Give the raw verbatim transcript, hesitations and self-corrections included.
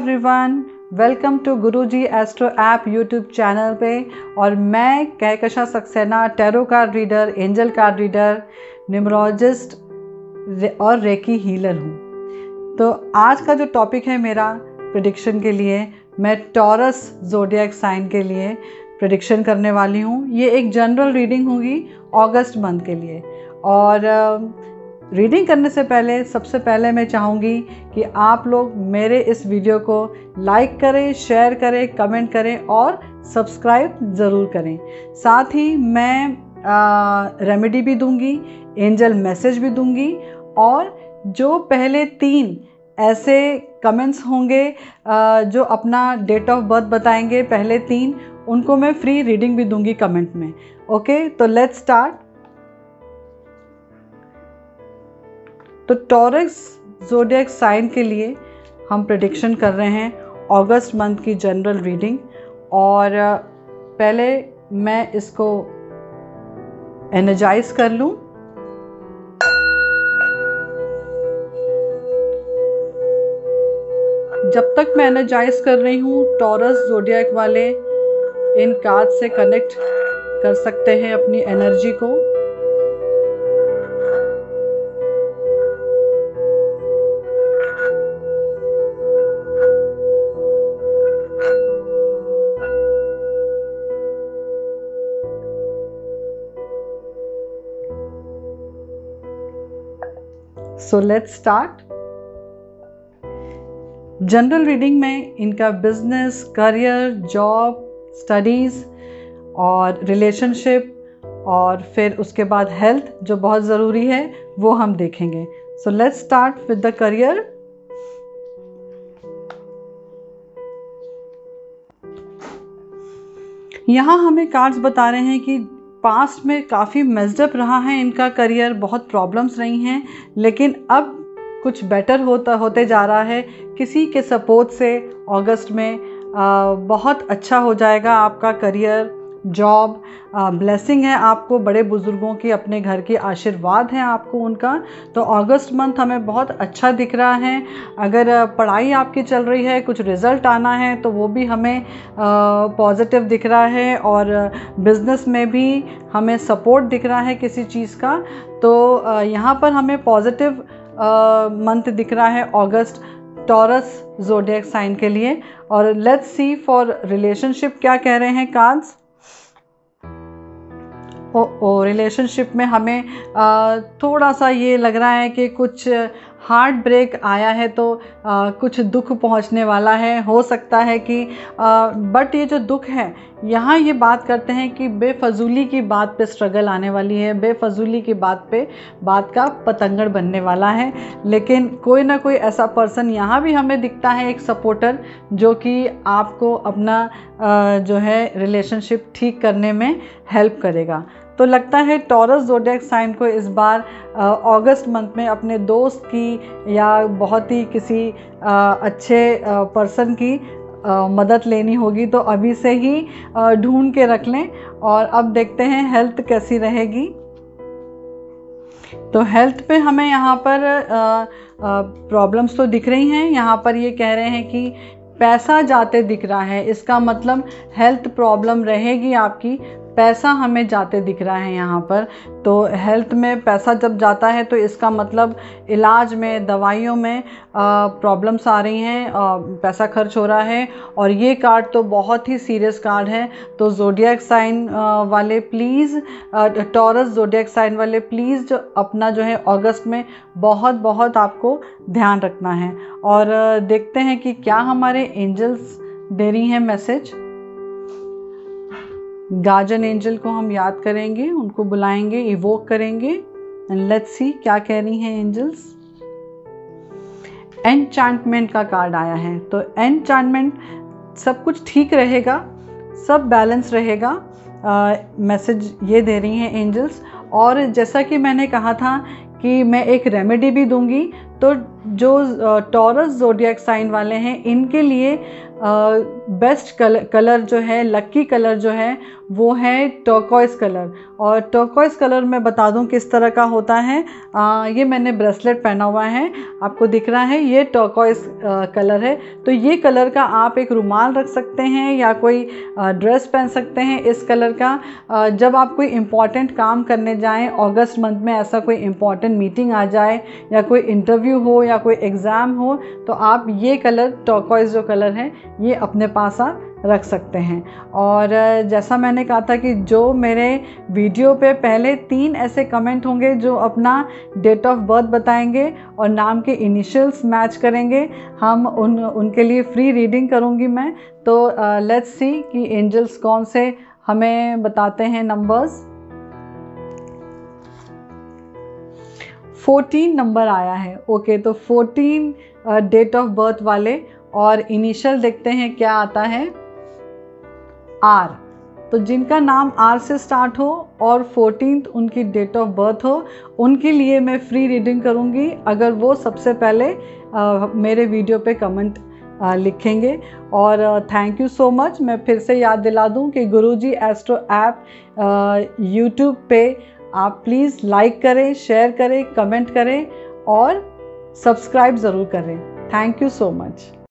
Everyone, welcome to Guruji astro app YouTube channel पे। और मैं Kahkasha Saxena, tarot card reader, angel card reader, numerologist और reiki healer हूँ। तो आज का जो टॉपिक है मेरा प्रेडिक्शन के लिए, मैं टॉरस जोडियक साइन के लिए प्रेडिक्शन करने वाली हूँ। ये एक जनरल रीडिंग होगी अगस्त मंथ के लिए। और रीडिंग करने से पहले सबसे पहले मैं चाहूँगी कि आप लोग मेरे इस वीडियो को लाइक करें, शेयर करें, कमेंट करें और सब्सक्राइब ज़रूर करें। साथ ही मैं आ, रेमेडी भी दूंगी, एंजल मैसेज भी दूंगी। और जो पहले तीन ऐसे कमेंट्स होंगे आ, जो अपना डेट ऑफ बर्थ बताएंगे, पहले तीन, उनको मैं फ्री रीडिंग भी दूंगी कमेंट में। ओके, तो लेट्स स्टार्ट। तो टॉरस जोडियक साइन के लिए हम प्रेडिक्शन कर रहे हैं अगस्त मंथ की जनरल रीडिंग। और पहले मैं इसको एनर्जाइज कर लूं। जब तक मैं एनर्जाइज कर रही हूं, टॉरस जोडियक वाले इन कार्ड से कनेक्ट कर सकते हैं अपनी एनर्जी को। So let's start. General reading में इनका बिजनेस, करियर, जॉब, स्टडीज़ और रिलेशनशिप, और फिर उसके बाद हेल्थ जो बहुत ज़रूरी है वो हम देखेंगे। So let's start with the career. यहाँ हमें कार्ड्स बता रहे हैं कि पास्ट में काफ़ी मेस्डअप रहा है इनका करियर, बहुत प्रॉब्लम्स रही हैं, लेकिन अब कुछ बेटर होता होते जा रहा है। किसी के सपोर्ट से अगस्त में आ, बहुत अच्छा हो जाएगा आपका करियर, जॉब। ब्लेसिंग है आपको, बड़े बुज़ुर्गों की, अपने घर के आशीर्वाद हैं आपको उनका। तो अगस्त मंथ हमें बहुत अच्छा दिख रहा है। अगर पढ़ाई आपकी चल रही है, कुछ रिज़ल्ट आना है, तो वो भी हमें पॉजिटिव दिख रहा है। और बिज़नेस में भी हमें सपोर्ट दिख रहा है किसी चीज़ का। तो यहाँ पर हमें पॉजिटिव मंथ दिख रहा है अगस्त टॉरस जोडियक साइन के लिए। और लेट्स सी फॉर रिलेशनशिप क्या कह रहे हैं कार्ड्स। ओ ओ रिलेशनशिप में हमें आ, थोड़ा सा ये लग रहा है कि कुछ हार्ट ब्रेक आया है, तो आ, कुछ दुख पहुंचने वाला है। हो सकता है कि आ, बट ये जो दुख है, यहाँ ये बात करते हैं कि बेफजूली की बात पे स्ट्रगल आने वाली है, बेफजूली की बात पे बात का पतंगड़ बनने वाला है। लेकिन कोई ना कोई ऐसा पर्सन यहाँ भी हमें दिखता है, एक सपोर्टर, जो कि आपको अपना आ, जो है रिलेशनशिप ठीक करने में हेल्प करेगा। तो लगता है टॉरस जोडियक साइन को इस बार अगस्त मंथ में अपने दोस्त की या बहुत ही किसी आ, अच्छे पर्सन की आ, मदद लेनी होगी। तो अभी से ही ढूंढ के रख लें। और अब देखते हैं हेल्थ कैसी रहेगी। तो हेल्थ पे हमें यहाँ पर प्रॉब्लम्स तो दिख रही हैं। यहाँ पर ये कह रहे हैं कि पैसा जाते दिख रहा है, इसका मतलब हेल्थ प्रॉब्लम रहेगी आपकी। पैसा हमें जाते दिख रहा है यहाँ पर। तो हेल्थ में पैसा जब जाता है तो इसका मतलब इलाज में, दवाइयों में प्रॉब्लम्स आ रही हैं, पैसा खर्च हो रहा है। और ये कार्ड तो बहुत ही सीरियस कार्ड है। तो जोडियक साइन वाले प्लीज़, टॉरस जोडियक साइन वाले प्लीज़ जो अपना जो है अगस्त में बहुत बहुत आपको ध्यान रखना है। और देखते हैं कि क्या हमारे एंजल्स दे रही हैं मैसेज। गार्जियन एंजल को हम याद करेंगे, उनको बुलाएंगे, इवोक करेंगे। एंड लेट्स सी क्या कह रही हैं एंजल्स। एन्चैंटमेंट का कार्ड आया है। तो एन्चैंटमेंट, सब कुछ ठीक रहेगा, सब बैलेंस रहेगा, मैसेज ये दे रही हैं एंजल्स। और जैसा कि मैंने कहा था कि मैं एक रेमेडी भी दूंगी, तो जो टॉरस जोडियक साइन वाले हैं इनके लिए बेस्ट कलर कलर जो है, लकी कलर जो है वो है टर्कोइज कलर। और टर्कोइज कलर मैं बता दूं किस तरह का होता है। आ, ये मैंने ब्रेसलेट पहना हुआ है, आपको दिख रहा है, ये टर्कोइज कलर है। तो ये कलर का आप एक रुमाल रख सकते हैं या कोई आ, ड्रेस पहन सकते हैं इस कलर का। आ, जब आप कोई इम्पॉर्टेंट काम करने जाएं, अगस्त मंथ में ऐसा कोई इम्पॉर्टेंट मीटिंग आ जाए या कोई इंटरव्यू हो या कोई एग्ज़ाम हो, तो आप ये कलर टर्कोइज जो कलर है ये अपने पास आ रख सकते हैं। और जैसा मैंने कहा था कि जो मेरे वीडियो पे पहले तीन ऐसे कमेंट होंगे जो अपना डेट ऑफ बर्थ बताएंगे और नाम के इनिशियल्स मैच करेंगे, हम उन उनके लिए फ्री रीडिंग करूँगी मैं। तो लेट्स सी कि एंजल्स कौन से हमें बताते हैं नंबर्स। फोर्टीन नंबर आया है। ओके, तो फोर्टीन डेट ऑफ बर्थ वाले और इनिशियल देखते हैं क्या आता है, आर। तो जिनका नाम आर से स्टार्ट हो और फोर्टीन उनकी डेट ऑफ बर्थ हो, उनके लिए मैं फ्री रीडिंग करूंगी अगर वो सबसे पहले आ, मेरे वीडियो पे कमेंट आ, लिखेंगे। और थैंक यू सो मच। मैं फिर से याद दिला दूं कि गुरुजी एस्ट्रो ऐप यूट्यूब पे आप प्लीज़ लाइक करें, शेयर करें, कमेंट करें और सब्सक्राइब ज़रूर करें। Thank you so much.